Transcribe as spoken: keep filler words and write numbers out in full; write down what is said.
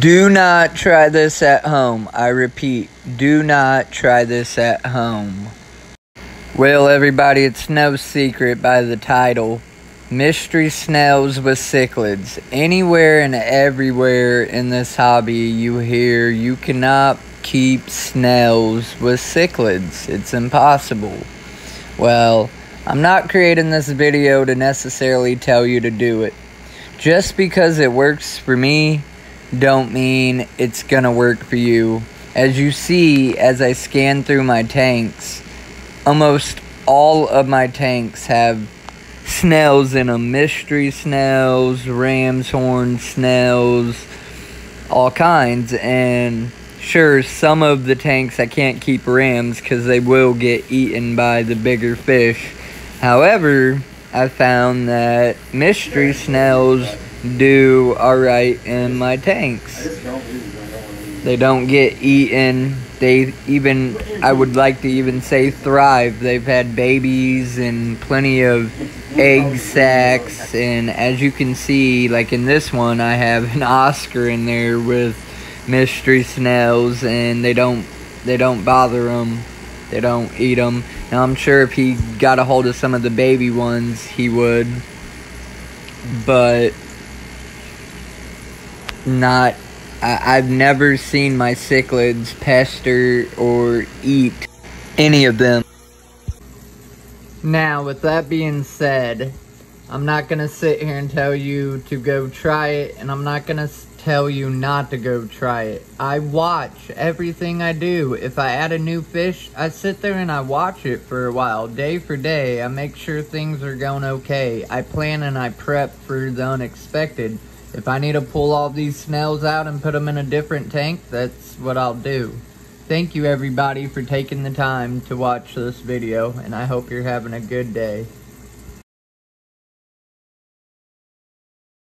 Do not try this at home. I repeat, do not try this at home. Well, everybody, it's no secret by the title, Mystery Snails with Cichlids. Anywhere and everywhere in this hobby you hear, you cannot keep snails with cichlids. It's impossible. Well, I'm not creating this video to necessarily tell you to do it. Just because it works for me, don't mean it's gonna work for you. As you see, as I scan through my tanks, almost all of my tanks have snails in them. Mystery snails, ram's horn snails, all kinds. And sure, some of the tanks I can't keep rams because they will get eaten by the bigger fish. However, I found that mystery snails do alright in my tanks. They don't get eaten. They even, I would like to even say, thrive. They've had babies and plenty of egg sacs, and as you can see, like in this one, I have an Oscar in there with mystery snails, and they don't they don't bother them. They don't eat them. Now I'm sure if he got a hold of some of the baby ones, he would, but not I, I've never seen my cichlids pester or eat any of them. Now, with that being said, I'm not gonna sit here and tell you to go try it, and I'm not gonna tell you not to go try it. I watch everything I do. If I add a new fish, I sit there and I watch it for a while, day for day. I make sure things are going okay. I plan and I prep for the unexpected. If I need to pull all these snails out and put them in a different tank, that's what I'll do. Thank you everybody for taking the time to watch this video, and I hope you're having a good day.